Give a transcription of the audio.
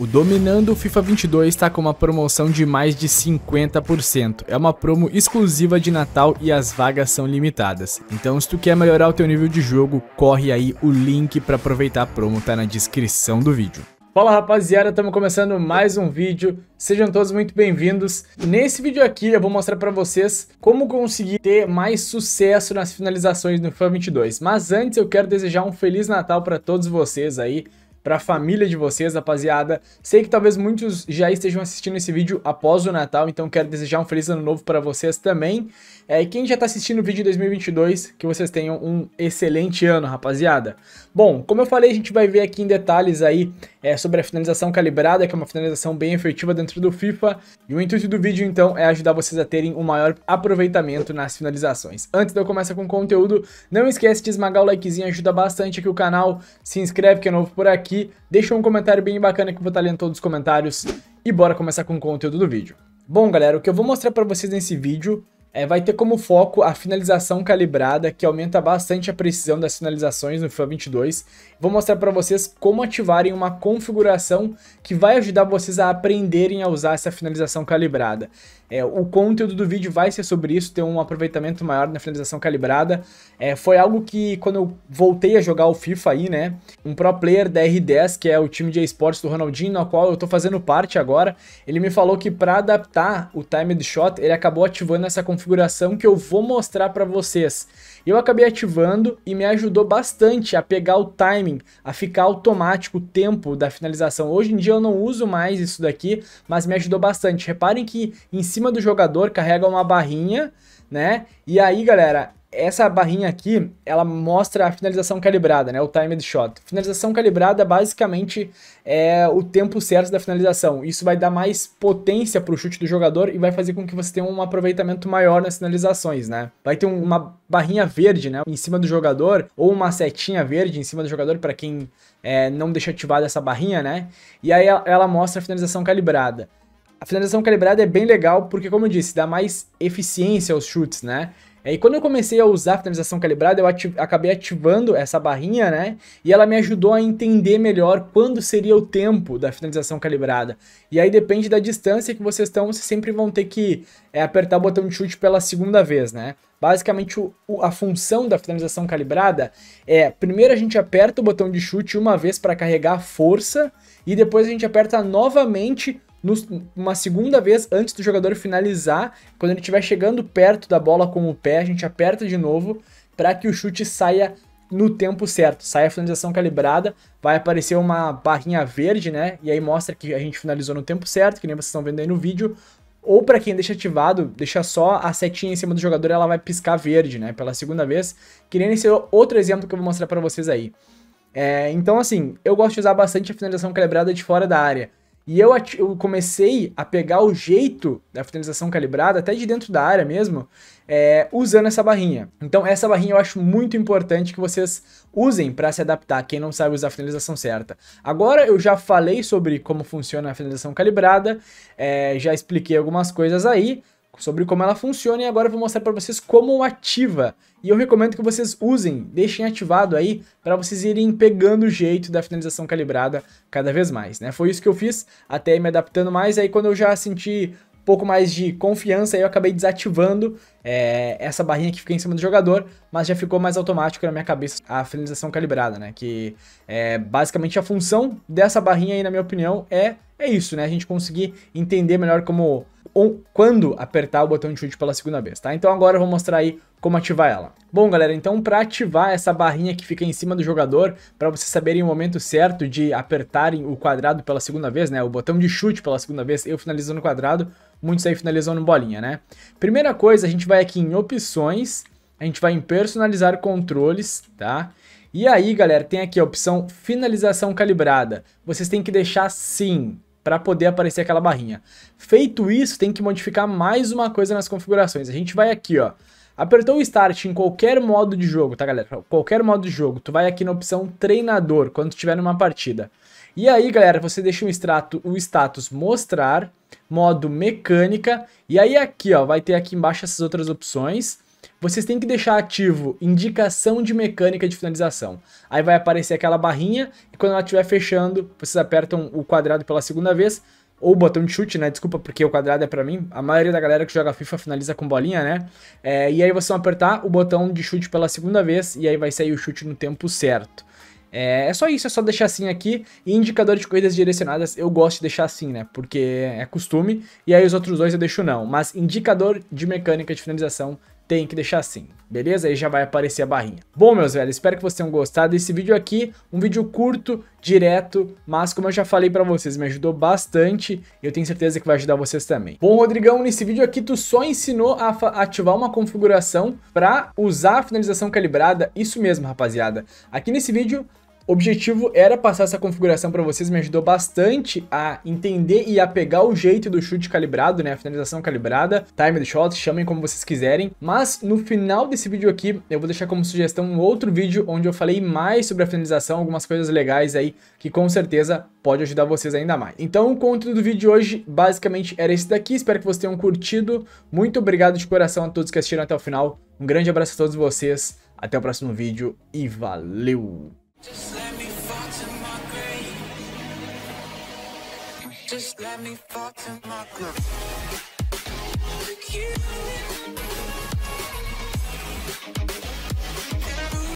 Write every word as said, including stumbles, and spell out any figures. O Dominando FIFA vinte e dois está com uma promoção de mais de cinquenta por cento. É uma promo exclusiva de Natal e as vagas são limitadas. Então, se tu quer melhorar o teu nível de jogo, corre aí, o link para aproveitar a promo tá na descrição do vídeo. Fala rapaziada, estamos começando mais um vídeo. Sejam todos muito bem-vindos. Nesse vídeo aqui eu vou mostrar para vocês como conseguir ter mais sucesso nas finalizações no FIFA vinte e dois. Mas antes eu quero desejar um Feliz Natal para todos vocês aí, para a família de vocês, rapaziada. Sei que talvez muitos já estejam assistindo esse vídeo após o Natal, então quero desejar um Feliz Ano Novo para vocês também. É, e quem já está assistindo o vídeo de dois mil e vinte e dois, que vocês tenham um excelente ano, rapaziada. Bom, como eu falei, a gente vai ver aqui em detalhes aí é, sobre a finalização calibrada, que é uma finalização bem efetiva dentro do FIFA. E o intuito do vídeo, então, é ajudar vocês a terem um maior aproveitamento nas finalizações. Antes de eu começar com o conteúdo, não esquece de esmagar o likezinho, ajuda bastante aqui o canal. Se inscreve que é novo por aqui. Aqui, deixa um comentário bem bacana que eu vou estar lendo todos os comentários e bora começar com o conteúdo do vídeo. Bom, galera, o que eu vou mostrar para vocês nesse vídeo é, vai ter como foco a finalização calibrada, que aumenta bastante a precisão das finalizações no FIFA vinte e dois. Vou mostrar para vocês como ativarem uma configuração que vai ajudar vocês a aprenderem a usar essa finalização calibrada. É, o conteúdo do vídeo vai ser sobre isso, ter um aproveitamento maior na finalização calibrada. É, foi algo que quando eu voltei a jogar o FIFA aí, né, um pro player da R dez, que é o time de esportes do Ronaldinho, no qual eu tô fazendo parte agora, ele me falou que para adaptar o timed shot, ele acabou ativando essa configuração que eu vou mostrar para vocês. Eu acabei ativando e me ajudou bastante a pegar o timing, a ficar automático o tempo da finalização. Hoje em dia eu não uso mais isso daqui, mas me ajudou bastante. Reparem que em cima do jogador carrega uma barrinha, né? E aí, galera, essa barrinha aqui, ela mostra a finalização calibrada, né? O timed shot. Finalização calibrada basicamente é o tempo certo da finalização. Isso vai dar mais potência pro chute do jogador e vai fazer com que você tenha um aproveitamento maior nas finalizações, né? Vai ter uma barrinha verde, né, em cima do jogador, ou uma setinha verde em cima do jogador para quem é, não deixa ativada essa barrinha, né? E aí ela mostra a finalização calibrada. A finalização calibrada é bem legal porque, como eu disse, dá mais eficiência aos chutes, né? E quando eu comecei a usar a finalização calibrada, eu ativ- acabei ativando essa barrinha, né? E ela me ajudou a entender melhor quando seria o tempo da finalização calibrada. E aí depende da distância que vocês estão, vocês sempre vão ter que é, apertar o botão de chute pela segunda vez, né? Basicamente, o, o, a função da finalização calibrada é, primeiro a gente aperta o botão de chute uma vez para carregar a força, e depois a gente aperta novamente uma segunda vez antes do jogador finalizar. Quando ele estiver chegando perto da bola com o pé, a gente aperta de novo para que o chute saia no tempo certo, saia a finalização calibrada. Vai aparecer uma barrinha verde, né? E aí mostra que a gente finalizou no tempo certo, que nem vocês estão vendo aí no vídeo. Ou para quem deixa ativado, deixa só a setinha em cima do jogador, ela vai piscar verde, né, pela segunda vez, que nem esse outro exemplo que eu vou mostrar para vocês aí. É, então assim, eu gosto de usar bastante a finalização calibrada de fora da área. E eu, eu comecei a pegar o jeito da finalização calibrada, até de dentro da área mesmo, é, usando essa barrinha. Então essa barrinha eu acho muito importante que vocês usem para se adaptar, quem não sabe usar a finalização certa. Agora eu já falei sobre como funciona a finalização calibrada, é, já expliquei algumas coisas aí sobre como ela funciona, e agora eu vou mostrar para vocês como ativa. E eu recomendo que vocês usem, deixem ativado aí, para vocês irem pegando o jeito da finalização calibrada cada vez mais, né? Foi isso que eu fiz, até me adaptando mais. Aí quando eu já senti um pouco mais de confiança, aí eu acabei desativando é, essa barrinha que fica em cima do jogador, mas já ficou mais automático na minha cabeça a finalização calibrada, né? Que é basicamente a função dessa barrinha aí, na minha opinião, é, é isso, né? A gente conseguir entender melhor como... ou quando apertar o botão de chute pela segunda vez, tá? Então agora eu vou mostrar aí como ativar ela. Bom, galera, então para ativar essa barrinha que fica em cima do jogador, para vocês saberem o momento certo de apertarem o quadrado pela segunda vez, né, o botão de chute pela segunda vez, eu finalizo no quadrado, muitos aí finalizam no bolinha, né? Primeira coisa, a gente vai aqui em opções, a gente vai em personalizar controles, tá? E aí, galera, tem aqui a opção finalização calibrada. Vocês têm que deixar sim, para poder aparecer aquela barrinha. Feito isso, tem que modificar mais uma coisa nas configurações. A gente vai aqui, ó, apertou o Start em qualquer modo de jogo, tá, galera? Qualquer modo de jogo, tu vai aqui na opção Treinador, quando tiver numa partida. E aí, galera, você deixa o extrato, o status Mostrar, modo Mecânica, e aí aqui, ó, vai ter aqui embaixo essas outras opções. vocês têm que deixar ativo indicação de mecânica de finalização. Aí vai aparecer aquela barrinha e quando ela estiver fechando, vocês apertam o quadrado pela segunda vez, ou o botão de chute, né? Desculpa, porque o quadrado é pra mim. A maioria da galera que joga FIFA finaliza com bolinha, né? É, e aí vocês vão apertar o botão de chute pela segunda vez e aí vai sair o chute no tempo certo. É, é só isso, é só deixar assim aqui. E indicador de corridas direcionadas eu gosto de deixar assim, né? Porque é costume. E aí os outros dois eu deixo não. Mas indicador de mecânica de finalização tem que deixar assim, beleza? Aí já vai aparecer a barrinha. Bom, meus velhos, espero que vocês tenham gostado desse vídeo aqui, um vídeo curto, direto, mas como eu já falei pra vocês, me ajudou bastante e eu tenho certeza que vai ajudar vocês também. Bom, Rodrigão, nesse vídeo aqui tu só ensinou a ativar uma configuração pra usar a finalização calibrada, isso mesmo, rapaziada. Aqui nesse vídeo, o objetivo era passar essa configuração para vocês, me ajudou bastante a entender e a pegar o jeito do chute calibrado, né, a finalização calibrada, timed shot, chamem como vocês quiserem. Mas no final desse vídeo aqui, eu vou deixar como sugestão um outro vídeo onde eu falei mais sobre a finalização, algumas coisas legais aí que com certeza pode ajudar vocês ainda mais. Então o conteúdo do vídeo de hoje basicamente era esse daqui, espero que vocês tenham curtido. Muito obrigado de coração a todos que assistiram até o final, um grande abraço a todos vocês, até o próximo vídeo e valeu! Just let me fall to my grave. Just let me fall to my grave.